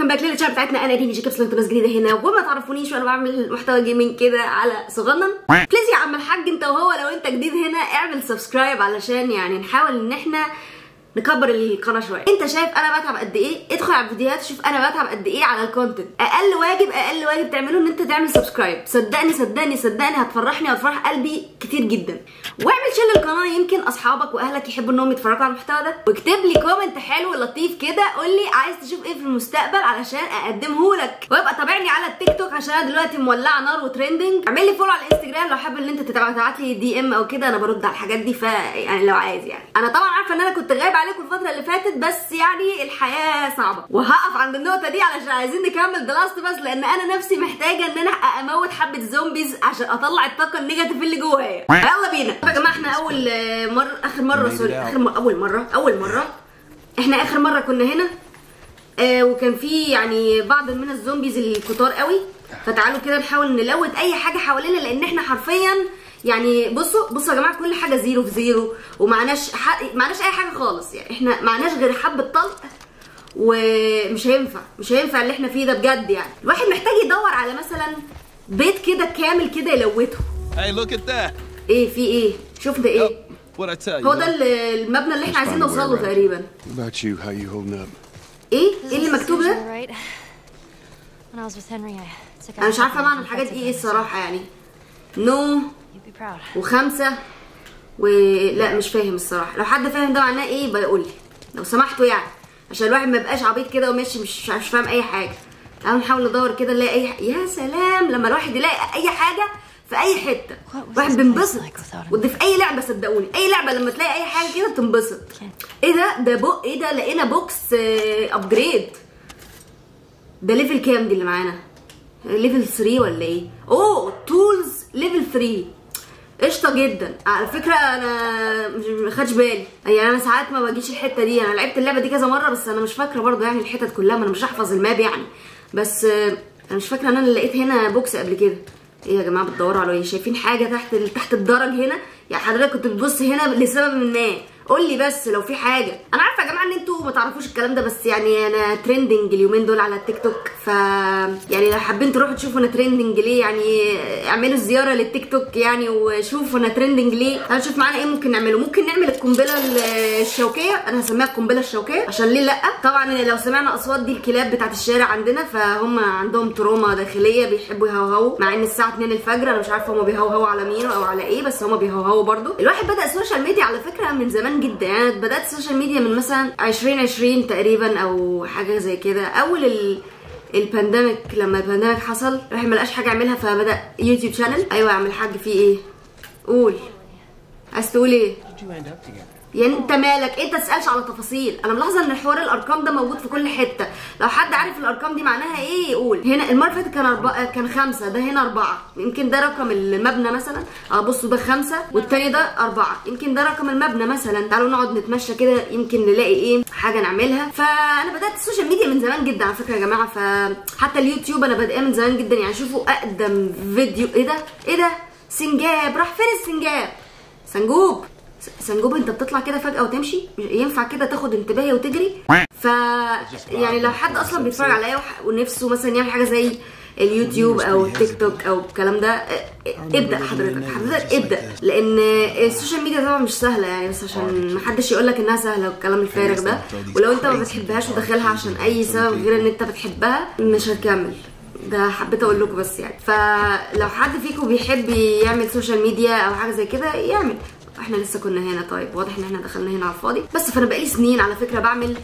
ويلكم باك للتشانل بتاعتنا. انا دي جي كابس لو ناس جديده هنا وما تعرفونيش وانا بعمل محتوى جيمنج كده على صغنن. بليز يا عم الحاج انت وهو لو انت جديد هنا اعمل سبسكرايب علشان يعني نحاول ان احنا نكبر القناه شويه. انت شايف انا بتعب قد ايه؟ ادخل على الفيديوهات شوف انا بتعب قد ايه على الكونتنت. اقل واجب تعمله ان انت تعمل سبسكرايب. صدقني هتفرحني وهتفرح قلبي كتير جدا. واعمل شير للقناه، يمكن اصحابك واهلك يحبوا انهم يتفرجوا على المحتوى ده، واكتب لي كومنت حلو لطيف كده قول لي عايز تشوف ايه في المستقبل علشان اقدمه لك. وابقى تابعني على التيك توك عشان انا دلوقتي مولعه نار وترندنج. اعمل لي فولو على الانستجرام لو حابب ان انت تبعت لي دي ام او كده، انا برد على الحاجات دي. ف يعني لو عايز يعني انا طبعا عارفه ان انا كنت غايبه عليكم الفتره اللي فاتت، بس يعني الحياه صعبه. وهقف عند النقطه دي علشان عايزين نكمل ذا لاست بس، لان انا نفسي محتاجه ان انا اموت حبه زومبيز عشان اطلع الطاقه النيجاتيف اللي جوايا. يلا بينا يا جماعه. احنا اول مره اخر مره كنا هنا وكان في يعني بعض من الزومبيز الكتار قوي، فتعالوا كده نحاول نلوت اي حاجه حوالينا، لان احنا حرفيا يعني بصوا يا جماعه كل حاجه زيرو في زيرو، ومعناش اي حاجه خالص. يعني احنا معناش غير حبه طلق، ومش هينفع اللي احنا فيه ده بجد. يعني الواحد محتاج يدور على مثلا بيت كده كامل كده يلوته. ايه في ايه؟ شفنا ايه؟ هو ده المبنى اللي احنا عايزين نوصل له تقريبا. ايه اللي مكتوب ده؟ انا مش عارفه معنى الحاجات دي ايه الصراحه. يعني نو وخمسه لا مش فاهم الصراحه. لو حد فاهم ده معناه ايه بيقول لي لو سمحتوا، يعني عشان الواحد ما يبقاش عبيط كده وماشي مش فاهم اي حاجه. تعالوا نحاول ندور كده نلاقي اي حاجة. يا سلام لما الواحد يلاقي اي حاجه في اي حته الواحد بينبسط، وده في اي لعبه صدقوني. اي لعبه لما تلاقي اي حاجه كده بتنبسط. ايه ده؟ ايه ده؟ لقينا بوكس ابجريد. ده ليفل كام دي اللي معانا؟ ليفل 3 ولا ايه؟ اوه تولز ليفل 3 قشطه جدا. على فكره انا ما خدتش بالي، يعني انا ساعات ما بجيش الحته دي. انا لعبت اللعبه دي كذا مره بس انا مش فاكره برضه يعني الحتت كلها، ما انا مش هحفظ الماب يعني. بس انا مش فاكره ان انا لقيت هنا بوكس قبل كده. ايه يا جماعه بتدوروا على ايه؟ شايفين حاجه تحت الدرج هنا؟ يعني حضرتك كنت بتبص هنا لسبب ما، قول لي بس لو في حاجه. انا عارفه يا جماعه ان انتوا ما تعرفوش الكلام ده، بس يعني انا تريندنج اليومين دول على التيك توك، ف يعني لو حابين تروحوا تشوفوا انا تريندنج ليه، يعني اعملوا زياره للتيك توك يعني وشوفوا انا تريندنج ليه. هنشوف معانا ايه ممكن نعمله. ممكن نعمل القنبله الشوكيه، انا هسميها القنبله الشوكيه عشان ليه لا. طبعا لو سمعنا اصوات دي الكلاب بتاعت الشارع عندنا، فهم عندهم تروما داخليه بيحبوا يهوهوا، مع ان الساعه 2 الفجر انا مش عارفه هم بيهوهوا على مين او على ايه، بس هم بيهوهوا برده. الواحد بدا السوشيال ميديا على فكره من زمان جدا، يعني بدات السوشيال ميديا من مثلا 2020 تقريبا او حاجه زي كده، اول البانديميك. لما البانديميك حصل الواحد ملقاش حاجه يعملها فبدا يوتيوب شانل. ايوه يا عم الحاج في ايه؟ قول عايز تقول ايه؟ يعني انت مالك؟ انت تسالش على تفاصيل. انا ملاحظه ان حوار الارقام ده موجود في كل حته، لو حد عارف الارقام دي معناها ايه يقول. هنا المره اللي فاتت كان 5، ده هنا 4، يمكن ده رقم المبنى مثلا. بصوا ده 5 والتاني ده 4، يمكن ده رقم المبنى مثلا. تعالوا نقعد نتمشى كده يمكن نلاقي ايه حاجه نعملها. فانا بدات السوشيال ميديا من زمان جدا على فكره يا جماعه، فحتى اليوتيوب انا بادئه من زمان جدا. يعني شوفوا اقدم فيديو. ايه ده؟ ايه ده؟ سنجاب راح فين؟ السنجاب سنجوب انت بتطلع كده فجأة وتمشي، ينفع كده تاخد انتباهي وتجري؟ ف يعني لو حد اصلا بيتفرج عليا ونفسه مثلا يعمل حاجة زي اليوتيوب او التيك توك او الكلام ده، ابدأ حضرتك ابدأ، لان السوشيال ميديا طبعا مش سهلة يعني، بس عشان محدش يقول لك انها سهلة والكلام الفارغ ده. ولو انت ما بتحبهاش وداخلها عشان اي سبب غير ان انت بتحبها مش هتكمل، ده حبيت اقول لكم بس يعني. فلو حد فيكم بيحب يعمل سوشيال ميديا او حاجة زي كده يعمل. احنا لسه كنا هنا. طيب واضح ان احنا دخلنا هنا على الفاضي بس. فانا بقالي سنين على فكره بعمل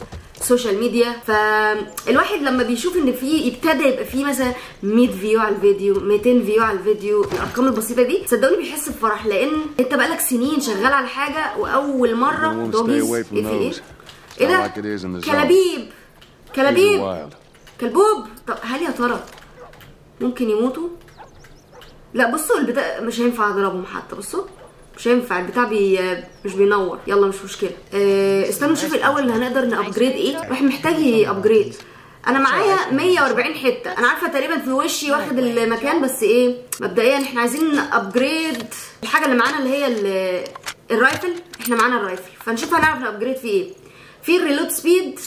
سوشيال ميديا، فالواحد لما بيشوف ان في ابتدى يبقى في مثلا 100 فيو على الفيديو، 200 فيو على الفيديو، الارقام البسيطه دي صدقوني بيحس بفرح، لان انت بقالك سنين شغال على حاجه واول مره دوجيز. ايه ده؟ كلابيب كلبوب. طب هل يا ترى ممكن يموتوا؟ لا بصوا البتاع مش هينفع اضربهم حتى، بصوا مش هينفع البتاع مش بينور. يلا مش مشكله. استنوا نشوف الاول هنقدر نابجريد ايه. راح محتاج ابجريد. انا معايا 140 حته، انا عارفه تقريبا في وشي واخد المكان، بس ايه مبدئيا احنا عايزين ابجريد الحاجه اللي معانا اللي هي الرايفل. احنا معانا الرايفل فنشوف هنعرف نابجريد في ايه. في الريلود سبيد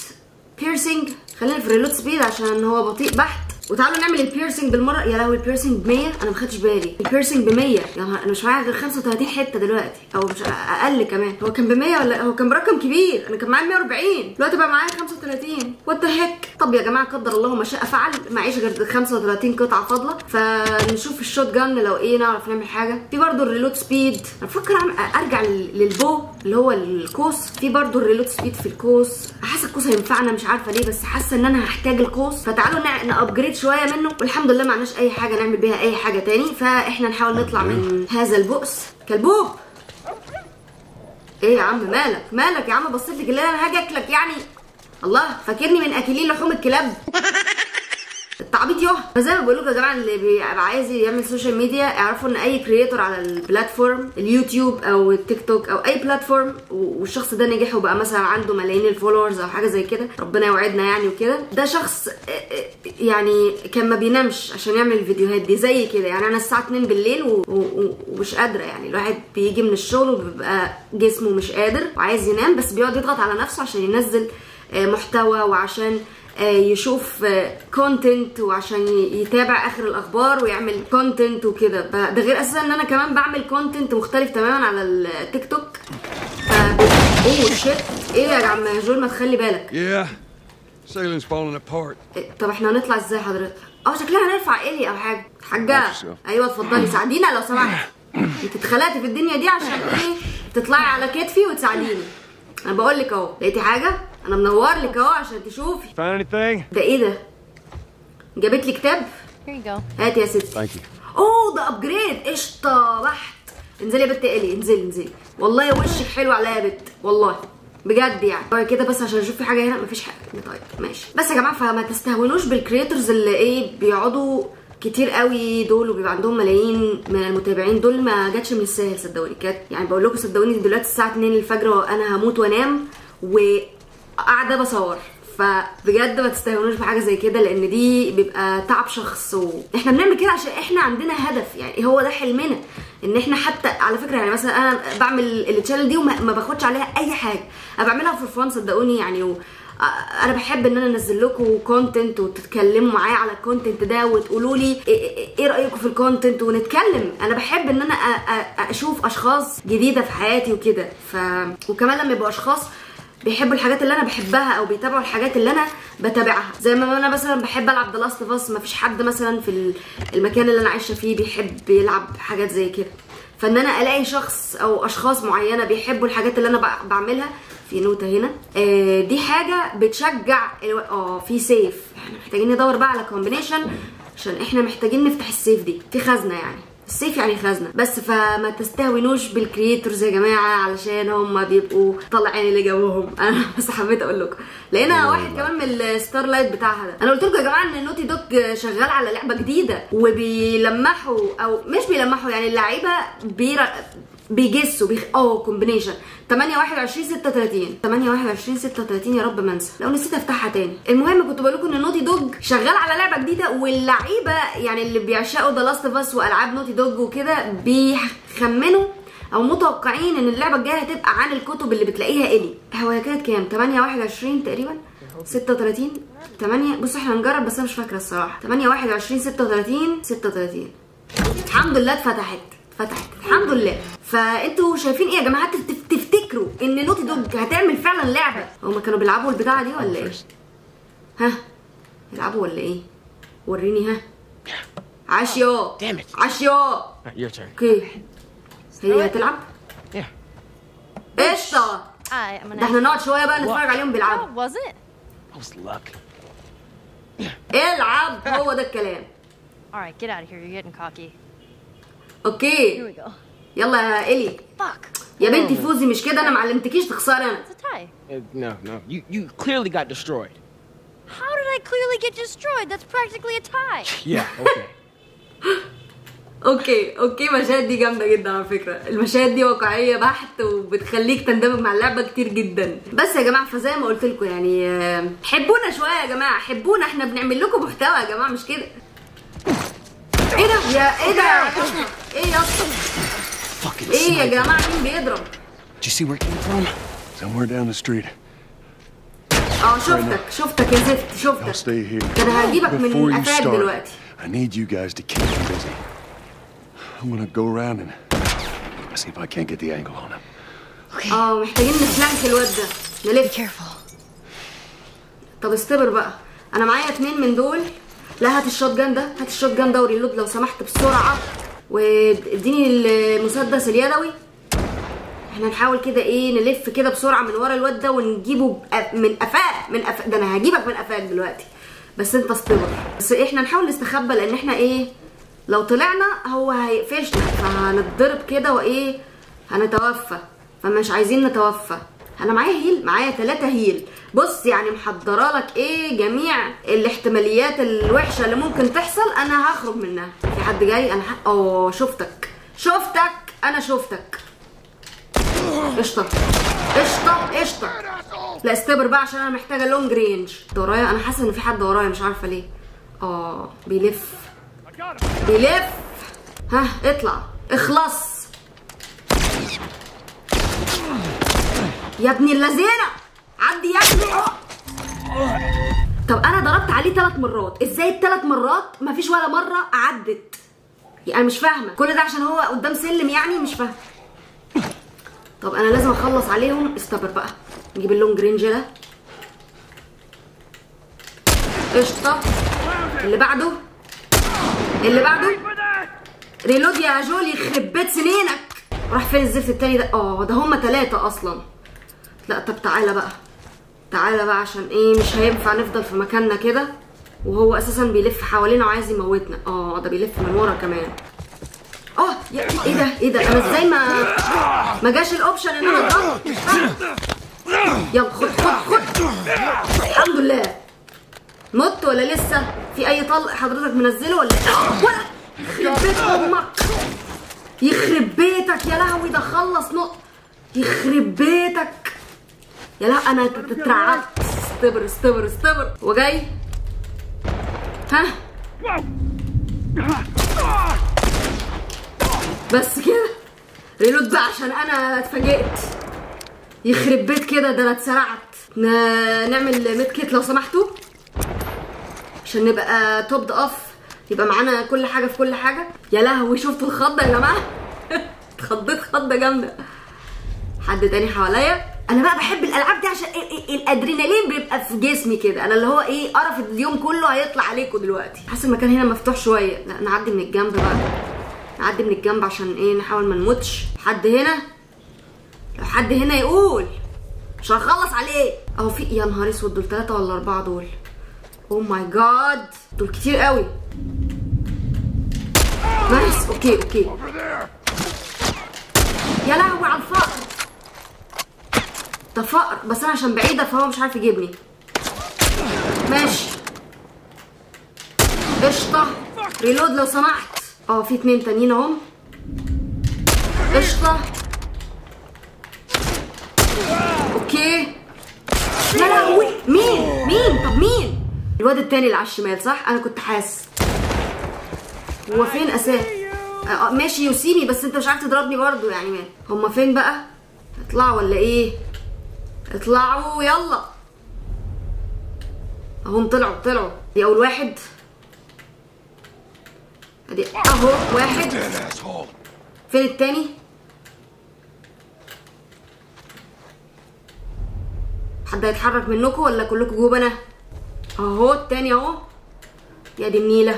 بيرسينج. خلينا في الريلود سبيد عشان هو بطيء بحت. وتعالوا نعمل البيرسينج بالمره. يا لهوي البيرسينج ب 100 انا ما خدتش بالي. البيرسينج ب 100 انا مش معايا غير 35 حته دلوقتي او مش اقل كمان. هو كان ب 100 ولا هو كان برقم كبير؟ انا كان معايا 140 دلوقتي بقى معايا 35. وات ذا هيك. طب يا جماعه قدر الله ما شاء فعل، معيش غير 35 قطعه فاضله، فنشوف الشوت جان لو ايه نعرف نعمل حاجه. في برده الريلود سبيد، انا بفكر ارجع للبو اللي هو القوس. في برده الريلود سبيد في القوس، حاسه القوس هينفعنا مش عارفه ليه، بس حاسه ان انا هحتاج القوس. فتعالوا نابجريد شويه منه. والحمد لله معناش اي حاجه نعمل بيها اي حاجه تاني، فاحنا نحاول نطلع من هذا البؤس. كلبوب ايه يا عم؟ مالك مالك يا عم؟ بصيت لك اللي انا هاجي اكلك يعني؟ الله فاكرني من اكلين لحوم الكلاب؟ التعبيط ياه. فزي ما بقول لكم يا جماعه، اللي بيبقى عايز يعمل سوشيال ميديا اعرفوا ان اي كرييتور على البلاتفورم اليوتيوب او التيك توك او اي بلاتفورم والشخص ده نجح وبقى مثلا عنده ملايين الفولورز او حاجه زي كده، ربنا يوعدنا يعني وكده، ده شخص يعني كان ما بينامش عشان يعمل الفيديوهات دي زي كده. يعني انا الساعه 2 بالليل ومش قادره، يعني الواحد بيجي من الشغل وبيبقى جسمه مش قادر وعايز ينام، بس بيقعد يضغط على نفسه عشان ينزل محتوى وعشان يشوف كونتنت وعشان يتابع اخر الاخبار ويعمل كونتنت وكده. ده غير اساسا ان انا كمان بعمل كونتنت مختلف تماما على التيك توك. اوه شيت. ايه يا عم جول ما تخلي بالك. طب احنا هنطلع ازاي حضرتك؟ شكلها هنرفع ايلي او حاجه. حاجه ايوه اتفضلي ساعدينا لو سمحت. انت اتخلقتي في الدنيا دي عشان ايه؟ تطلعي على كتفي وتساعديني. انا بقول لك اهو، لقيتي حاجه؟ انا منور لك اهو عشان تشوفي. ده ايه ده؟ جابت لي كتاب؟ هاتي يا ستي. اوه ده ابجريد قشطه بحت. انزلي يا بت اقلي، انزلي انزلي. والله وشك حلو عليا يا بت، والله بجد يعني كده. بس عشان اشوف في حاجه هنا، مفيش حاجه. طيب ماشي. بس يا جماعه فما تستهونوش بالكريتورز اللي ايه بيقعدوا كتير قوي دول وبيبقى عندهم ملايين من المتابعين. دول ما جاتش من السهل صدقوني. كانت يعني بقول لكم صدقوني دلوقتي الساعه 2 الفجر وانا هموت وانام وقاعده بصور، فبجد ما تستهونوش بحاجه زي كده لان دي بيبقى تعب شخص. واحنا بنعمل كده عشان احنا عندنا هدف، يعني هو ده حلمنا ان احنا حتى على فكره يعني مثلا انا بعمل التشانل دي وما باخدش عليها اي حاجه، انا بعملها فور فان صدقوني يعني. انا بحب ان انا انزل لكم كونتنت وتتكلموا معايا على الكونتنت ده وتقولوا لي ايه رايكم في الكونتنت ونتكلم. انا بحب ان انا اشوف اشخاص جديده في حياتي وكده. وكمان لما يبقوا اشخاص بيحبوا الحاجات اللي انا بحبها او بيتابعوا الحاجات اللي انا بتابعها، زي ما انا مثلا بحب العب ذا لاست اوف اس، مفيش حد مثلا في المكان اللي انا عايشه فيه بيحب يلعب حاجات زي كده. فان انا الاقي شخص او اشخاص معينه بيحبوا الحاجات اللي انا بعملها. في نوتة هنا دي حاجة بتشجع في سيف. احنا محتاجين ندور بقى على كومبينيشن عشان احنا محتاجين نفتح السيف دي. في خزنة يعني، السيف يعني خزنة. بس فما تستهونوش بالكرييتورز يا جماعة علشان هما بيبقوا طالعين اللي جابوهم. انا بس حبيت اقول لكم لقينا واحد كمان من الستار لايت بتاعها ده. انا قلت لكم يا جماعة ان نوتي دوج شغال على لعبة جديدة وبيلمحوا او مش بيلمحوا يعني اللعيبة بيجسوا كومبينيشن 8 21 36 8 21 36. يا رب ما انسى لو نسيت افتحها تاني. المهم كنت بقول لكم ان نوتي دوج شغال على لعبه جديده واللعيبه يعني اللي بيعشقوا ذا لاست اوف اس والعاب نوتي دوج وكده بيخمنوا او متوقعين ان اللعبه الجايه هتبقى عن الكتب اللي بتلاقيها. هو هي كانت كام؟ 8 21 تقريبا 36 8. بصوا احنا هنجرب بس انا مش فاكره الصراحه. 8 21 36 36. الحمد لله اتفتحت الحمد لله. فانتوا شايفين ايه يا جماعه؟ تفتكروا ان نوتي دوج هتعمل فعلا لعبه؟ هما كانوا بيلعبوا البتاعه دي ولا ايه؟ ها بيلعبوا ولا ايه؟ وريني. ها عشيو اوكي هي هتلعب قشطه. ده احنا نقعد شويه بقى نتفرج عليهم بيلعبوا. العب هو ده الكلام. اوكي يلا يا إلي يا بنتي فوزي. مش كده انا ما علمتكيش تخسري انا. No. You clearly got destroyed. How did I clearly get destroyed? That's practically a tie. Yeah, okay. اوكي المشاهد دي جامده جدا على فكره. المشاهد دي واقعيه بحت وبتخليك تندمج مع اللعبه كتير جدا. بس يا جماعه فزي ما قلت لكم يعني حبونا شويه يا جماعه، حبونا، احنا بنعمل لكم محتوى يا جماعه مش كده. ايه ده؟ يا ايه ده؟ ايه يا اسطى؟ ايه يا جماعه مين بيضرب؟ شفتك يا زفت شفتك. انا هجيبك من القفال دلوقتي. I need you guys to keep me busy. I'm gonna go around and see if I can't get the angle on him. Okay. محتاجين نفلانك الواد ده. نلف. Be careful. طب استبر بقى. انا معايا 2 من دول. لا هات الشوت جان ده، هات الشوت جان ده وريلود لو سمحت بسرعة، واديني المسدس اليدوي. احنا نحاول كده ايه نلف كده بسرعة من ورا الواد ده ونجيبه من قفاك، ده انا هجيبك من قفاك دلوقتي. بس انت اصبر، بس احنا نحاول نستخبى لان احنا ايه لو طلعنا هو هيقفشنا فهنتضرب كده وايه هنتوفى، فمش عايزين نتوفى. انا معايا هيل، معايا 3 هيل. بص يعني محضره لك ايه جميع الاحتماليات الوحشه اللي ممكن تحصل انا هخرج منها. في حد جاي انا شفتك انا شفتك. قشطه قشطه قشطه. لا استبر بقى عشان انا محتاجه لونج رينج. ورايا انا حاسه ان في حد ورايا مش عارفه ليه. بيلف بيلف. ها اطلع اخلص يا ابن اللذينه، عدي يا ابني. طب انا ضربت عليه 3 مرات، ازاي ال3 مرات مفيش ولا مره عدت؟ يعني انا مش فاهمه كل ده عشان هو قدام سلم يعني مش فاهمه. طب انا لازم اخلص عليهم. استبر بقى نجيب اللونج رينج ده. قشطه. اللي بعده اللي بعده. ريلود يا جولي يخرب بيت سنينك. راح فين الزفت التاني ده؟ ده هما 3 اصلا. لا طب تعالى بقى تعالى بقى عشان ايه مش هينفع نفضل في مكاننا كده وهو اساسا بيلف حوالينا وعايز يموتنا. ده بيلف من ورا كمان. ايه ده ايه ده؟ انا ازاي ما جاش الاوبشن ان انا اضرب؟ يلا خد خد خد. الحمد لله. مت ولا لسه؟ في اي طلق حضرتك منزله ولا يخرب بيت امك يخرب بيتك. يا لهوي ده خلص نقطة. يخرب بيتك يا لهوي انا اترعبت. استبر استبر استبر. هو جاي. ها بس كده ريلود بقى عشان انا اتفاجئت. يخرب بيت كده ده انا اتسرعت. نعمل ميد كيت لو سمحتوا عشان نبقى توب اوف، يبقى معانا كل حاجه في كل حاجه. يا لهوي شفتوا الخضه يا جماعه؟ اتخضيت خضه جامده. حد تاني حواليا. انا بقى بحب الالعاب دي عشان الادرينالين بيبقى في جسمي كده. انا اللي هو ايه قرف اليوم كله هيطلع عليكم دلوقتي. حاسس المكان هنا مفتوح شويه. لا نعدي من الجنب بقى، نعدي من الجنب عشان ايه نحاول ما نموتش. حد هنا؟ لو حد هنا يقول مش هنخلص عليه. في يا نهار اسود دول 3 ولا 4 دول. اوه ماي جاد دول كتير قوي. نايس. اوكي اوكي. يا لهوي على الفقر. ده فقر بس انا عشان بعيده فهو مش عارف يجيبني. ماشي قشطه. ريلود لو سمحت. في 2 تانيين اهم. قشطه. اوكي. يا لهوي مين مين؟ طب مين؟ الواد التاني اللي على الشمال صح؟ انا كنت حاسس. هو فين اساسا؟ ماشي يوسيمي بس انت مش عارف تضربني برضه يعني مال. هما فين بقى؟ اطلعوا ولا ايه؟ اطلعوا يلا. اهم طلعوا طلعوا. دي اول واحد. ادي اهو واحد. فين التاني؟ حد هيتحرك منكم ولا كلكم جوه انا؟ اهو التاني اهو. يا دي النيله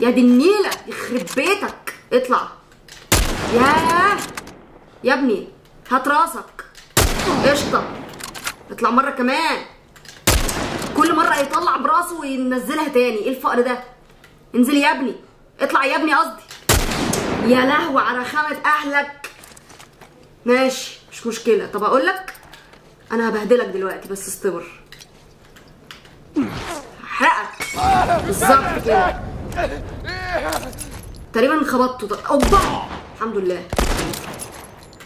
يا دي النيله يخرب بيتك. اطلع يا ابني هات راسك. قشطه. اطلع مره كمان. كل مره يطلع براسه وينزلها تاني. ايه الفقر ده؟ انزل يا ابني. اطلع يا ابني قصدي. يا لهوي على رخامه اهلك. ماشي مش مشكله. طب اقول لك انا هبهدلك دلوقتي بس استبر. هحرقك بالظبط كده. تقريبا خبطته. اوبا الحمد لله.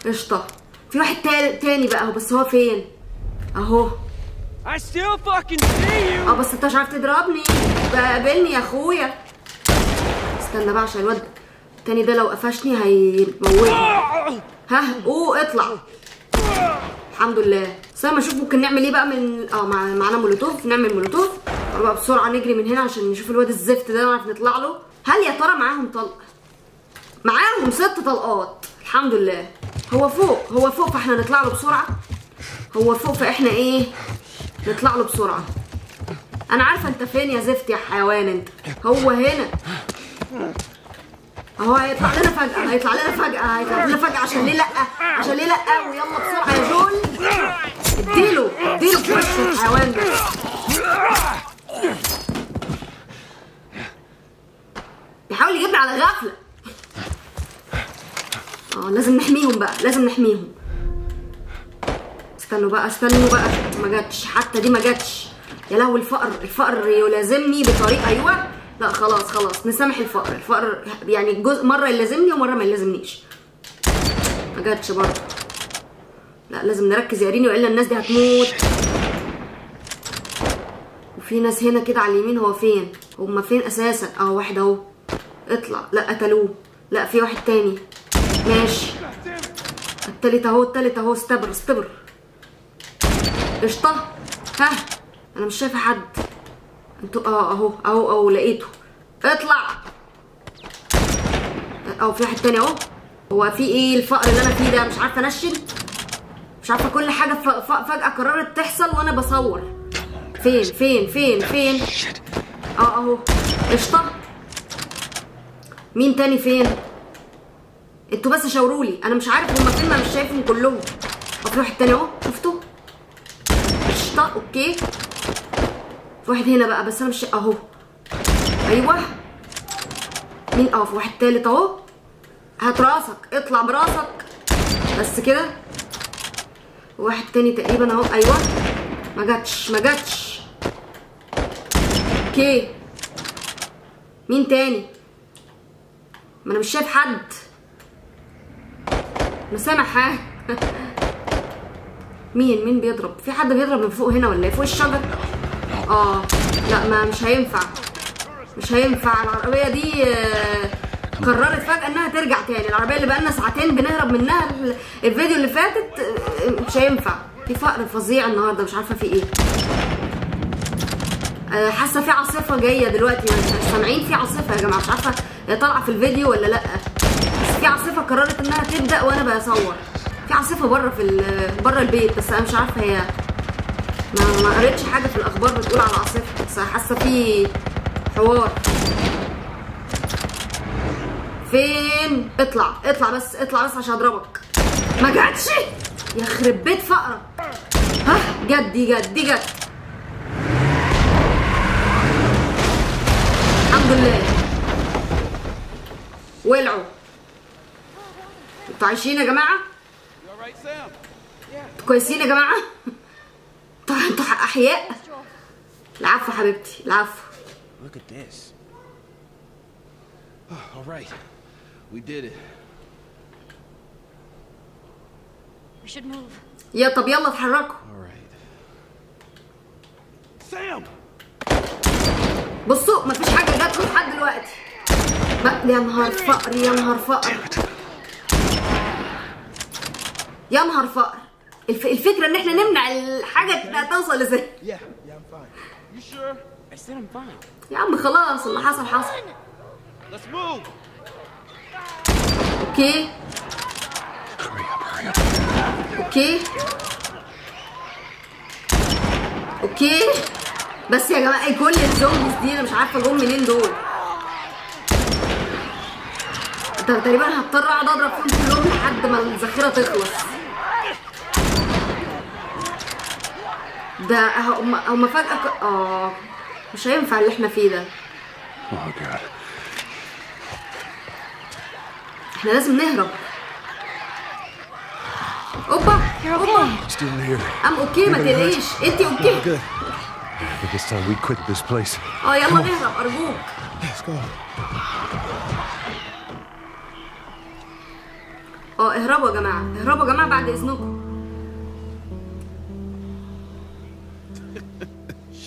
قشطه. في واحد تاني بقى اهو. بس هو فين؟ اهو. بس انت مش عارف تضربني. قابلني يا اخويا. استنى بقى عشان الواد التاني ده لو قفشني هيموتني. ها اطلع. الحمد لله. بس اما نشوف ممكن نعمل ايه بقى من معانا مولوتوف، نعمل مولوتوف بقى بسرعه، نجري من هنا عشان نشوف الواد الزفت ده نعرف نطلع له. هل يا ترى معاهم طلقه؟ معاهم 6 طلقات الحمد لله. هو فوق، هو فوق، فاحنا نطلع له بسرعه. هو فوق فاحنا ايه نطلع له بسرعه. انا عارفه انت فين يا زفت يا حيوان انت. هو هنا اهو، هيطلع لنا فجأة، هيطلع لنا فجأة، هيطلع لنا فجأة. عشان ليه لأ؟ عشان ليه لأ؟ ويلا بسرعة يا جول، اديله اديله في وشه الحيوان ده. بيحاول يجيبني على غفلة. لازم نحميهم بقى، لازم نحميهم. استنوا بقى، استنوا بقى، ما جاتش، حتى دي ما جاتش. يا لهوي الفقر، الفقر يلازمني بطريقة. أيوه لا خلاص خلاص نسامح الفقر، الفقر يعني جزء مره يلازمني ومره ما يلازمنيش. ما جاتش برضه. لا لازم نركز يا ريني والا الناس دي هتموت. وفي ناس هنا كده على اليمين. هو فين؟ هما فين اساسا؟ واحد اهو اطلع. لا قتلوه. لا في واحد تاني ماشي. التالت اهو، التالت اهو. استبر استبر قشطه. ها انا مش شايفه حد انتوا. اهو اهو اهو لقيته. اطلع. في واحد تاني اهو. هو في ايه الفقر اللي انا فيه ده؟ مش عارفه انشل، مش عارفه كل حاجه فجأة قررت تحصل وانا بصور. فين فين فين فين؟ اهو قشطه. مين تاني فين؟ انتوا بس شاورولي، انا مش عارف هما فين، انا مش شايفهم كلهم. في واحد تاني اهو، شفتوا؟ قشطه اوكي. واحد هنا بقى بس انا مش اهو. ايوه مين؟ في واحد تالت اهو. هات راسك، اطلع براسك بس كده. واحد تاني تقريبا اهو. ايوه ما جاتش ما جاتش. اوكي مين تاني؟ ما انا مش شايف حد. مسامح ها. مين بيضرب؟ في حد بيضرب من فوق هنا ولا ايه؟ فوق الشجر. لا ما مش هينفع، مش هينفع. العربية دي قررت فجأة انها ترجع تاني. العربية اللي بقالنا 2 ساعات بنهرب منها الفيديو اللي فاتت. مش هينفع. في فقر فظيع النهارده، مش عارفة في ايه. حاسة في عاصفة جاية دلوقتي، سامعين؟ في عاصفة يا جماعة، مش عارفة هي طالعة في الفيديو ولا لأ، بس في عاصفة قررت انها تبدأ وانا بصور. في عاصفة بره بره البيت، بس انا مش عارفة هي. ما قريتش حاجه في الاخبار بتقول على عاصفه، بس حاسه في حوار. فين؟ اطلع اطلع بس، اطلع بس عشان اضربك. ما جاتش. يخرب بيت فقره. ها جت دي، جت دي، جت الحمد لله. ولعوا. انتوا عايشين يا جماعه؟ كويسين يا جماعه؟ انتوا احياء. العفو حبيبتي العفو. Look at this. All right. We did it. We should move. يا طب يلا اتحركوا. All right. Sam. بصوا مفيش حاجة جاتكم لحد دلوقتي. يا نهار فقر، يا نهار فقر، يا نهار فقر. الفكرة ان احنا نمنع الحاجة توصل لزي. يا عم خلاص اللي حصل حصل. اوكي اوكي اوكي. بس يا جماعة كل الزومبيز دي انا مش عارفة جم منين دول. تقريبا هضطر اقعد اضرب فيهم كلهم لحد ما الذخيرة تخلص. ده هما فجأة مش هينفع اللي احنا فيه ده. احنا لازم نهرب. اوبا اوبا. ام اوكي ما تقلقيش انتي اوكي. يلا نهرب ارجوك. اهربوا يا جماعة، اهربوا يا جماعة بعد اذنكم.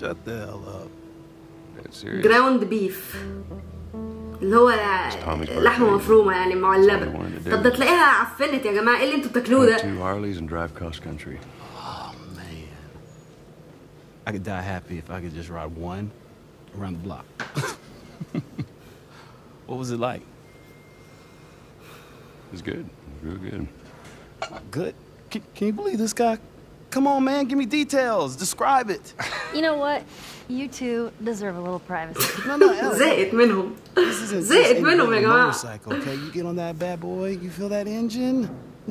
Shut the hell up. Ground beef. اللي هو لحمه مفرومه يعني معلبه. طب ده تلاقيها عفنت يا جماعه، ايه اللي انتوا بتاكلوه ده؟ I could die happy if I could just ride one around the block. What was it like? It was good. Real good. Good? Can you believe this guy? Come on, man. Give me details. Describe it. You know what? You two deserve a little privacy. No. Zayt minhum. Zayt minhum, ya jama'a. Motorcycle, okay? You get on that bad boy. You feel that engine?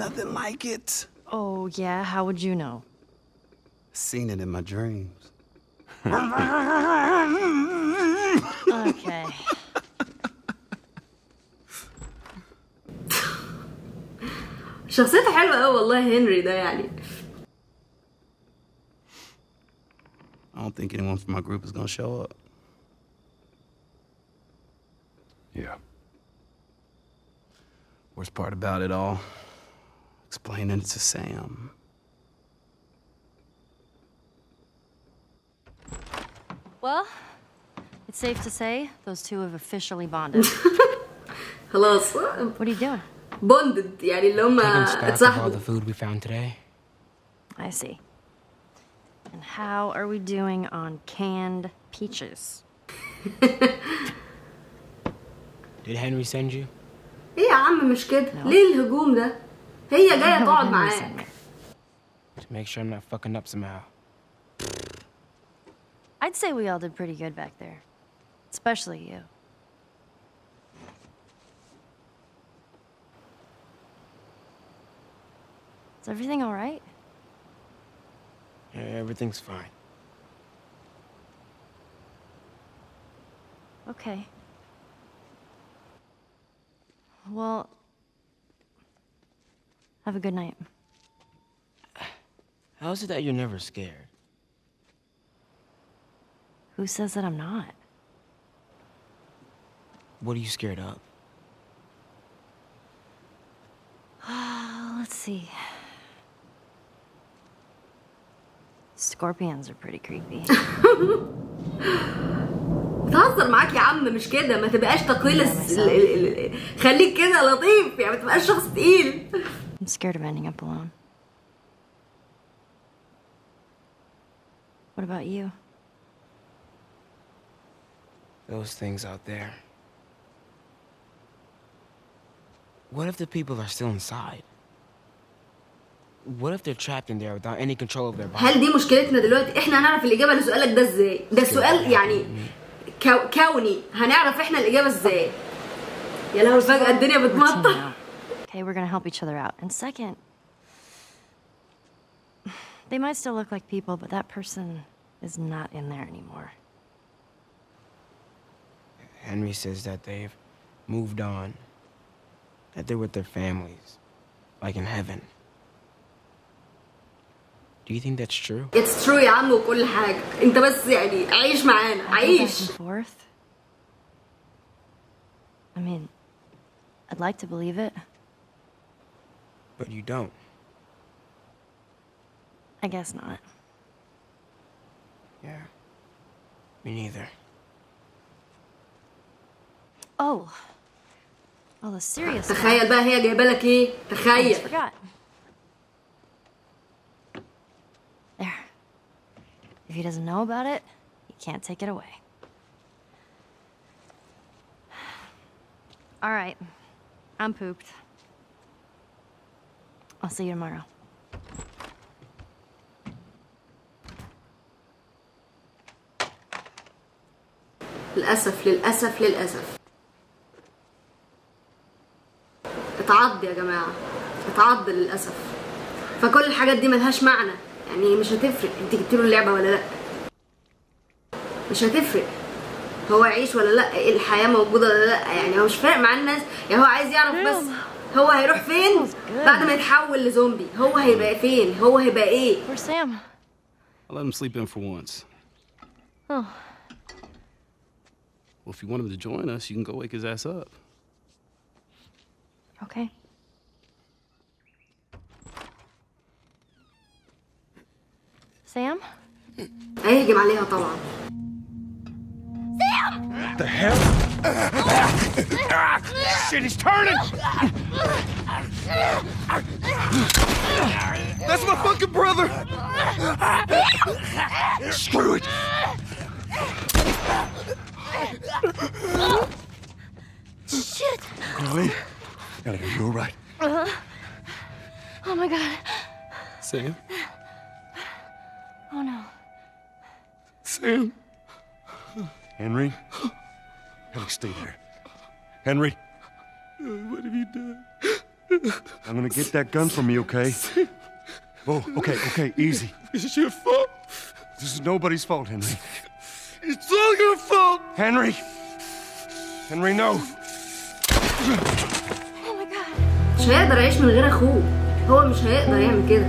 Nothing like it. Oh yeah. How would you know? Seen it in my dreams. Okay. شخصيته حلوة أوي والله هنري ده يعني. I don't think anyone from my group is gonna show up. Yeah. Worst part about it all, explaining it to Sam. Well, it's safe to say those two have officially bonded. خلاص. What are you doing? Bonded يعني اللي هم اتصاحبوا. The food we found today. I see. And how are we doing on canned peaches? Did Henry send you? إيه يا عم مش كده؟ ليه الهجوم ده؟ هي جاية تقعد معاه. To make sure I'm not fucking up somehow. I'd say we all did pretty good back there, especially you. Is everything all right? Yeah, everything's fine. Okay. Well, have a good night. How is it that you're never scared? Who says that I'm not? What are you scared of? Let's see. Scorpions are pretty creepy. بتهزر معاك يا عم مش كده، ما تبقاش تقيل، خليك كده لطيف يعني، ما تبقاش شخص تقيل. I'm scared of ending up alone. What about you? Those things out there. What if the people are still inside? What if they're trapped in there without any control of their body? هل دي مشكلتنا دلوقتي؟ احنا هنعرف الإجابة لسؤالك ده ازاي؟ ده سؤال يعني كوني، هنعرف احنا الإجابة ازاي؟ يا لهوي فجأة الدنيا بتمطر. Okay, we're gonna help each other out. And second, they might still look like people, but that person is not in there anymore. Henry says that they've moved on, that they're with their families, like in heaven. Do you think that's true? It's true يا عم وكل حاجة، أنت بس يعني عيش معانا، عيش. Fourth, I mean, I'd like to believe it. But you don't. I guess not. Yeah, me neither. Oh, all the serious. تخيل بقى هي جايبه لك ايه؟ تخيل. There. If he doesn't know about it, he can't take it away. All right, I'm pooped. I'll see you tomorrow. للأسف للأسف للأسف. اتعض يا جماعه، اتعض للاسف. فكل الحاجات دي ملهاش معنى يعني، مش هتفرق انت جبت له اللعبه ولا لا، مش هتفرق هو عايش ولا لا، الحياه موجوده ولا لا، يعني هو مش فارق مع الناس يعني. هو عايز يعرف بس هو هيروح فين بعد ما يتحول لزومبي، هو هيبقى فين، هو هيبقى ايه. I'll let him sleep in for once. Oh. Well, if you want him to join us, you can go wake his ass up. Okay. Sam? هيهجم عليها طبعا. Sam! What the hell? Shit, he's turning! That's my fucking brother! Screw it! Shit! Really? Gotta go, you all right? Oh my god. Sam? Oh no. Sam? Henry? Henry, stay there. Henry? What have you done? I'm gonna get that gun from you, okay? Sam. Oh, okay, easy. It's your fault. This is nobody's fault, Henry. It's all your fault! Henry! Henry, no! Oh my god. مش هيقدر يعيش من غير اخوه. هو مش هيقدر يعمل كده.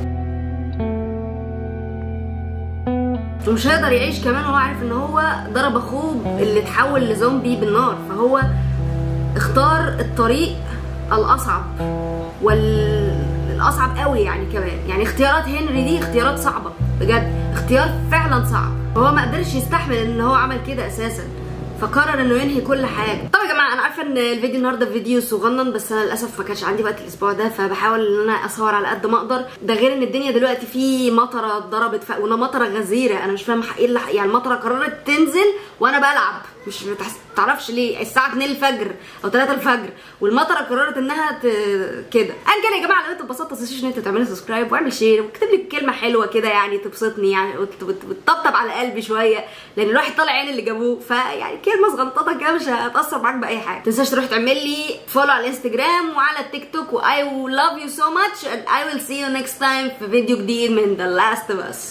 ومش هيقدر يعيش كمان وهو عارف ان هو ضرب اخوه اللي اتحول لزومبي بالنار، فهو اختار الطريق الاصعب والاصعب قوي يعني كمان، يعني اختيارات هنري دي اختيارات صعبه بجد، اختيار فعلا صعب، وهو ما قدرش يستحمل ان هو عمل كده اساسا، فقرر انه ينهي كل حاجه. طب يا جماعه انا عارفه ان الفيديو النهارده فيديو صغنن، بس انا للاسف ما كانش عندي وقت الاسبوع ده، فبحاول ان انا اصور على قد ما اقدر، ده غير ان الدنيا دلوقتي في مطره ضربت وانا مطره غزيره، انا مش فاهمه ايه اللي يعني المطره قررت تنزل وانا بلعب، مش متعرفش ليه، الساعه 2 الفجر او 3 الفجر والمطره قررت انها كده. انا كان يا جماعه لو انتوا اتبسطتوا ما تنسوش ان انتوا تعملوا سبسكرايب واعمل شير واكتب لي كلمه حلوه كده يعني تبسطني، يعني وتطبطب على قلبي شويه، لان الواحد طالع عين اللي جابوه، فيعني كلمه صغنططه كده مش هتاثر معاك باي حاجه. ما تنساش تروح تعمل لي فولو على الانستجرام وعلى التيك توك، واي لاف يو سو ماتش اند اي ويل سي يو نيكست تايم في فيديو جديد من ذا لاست اوف اس.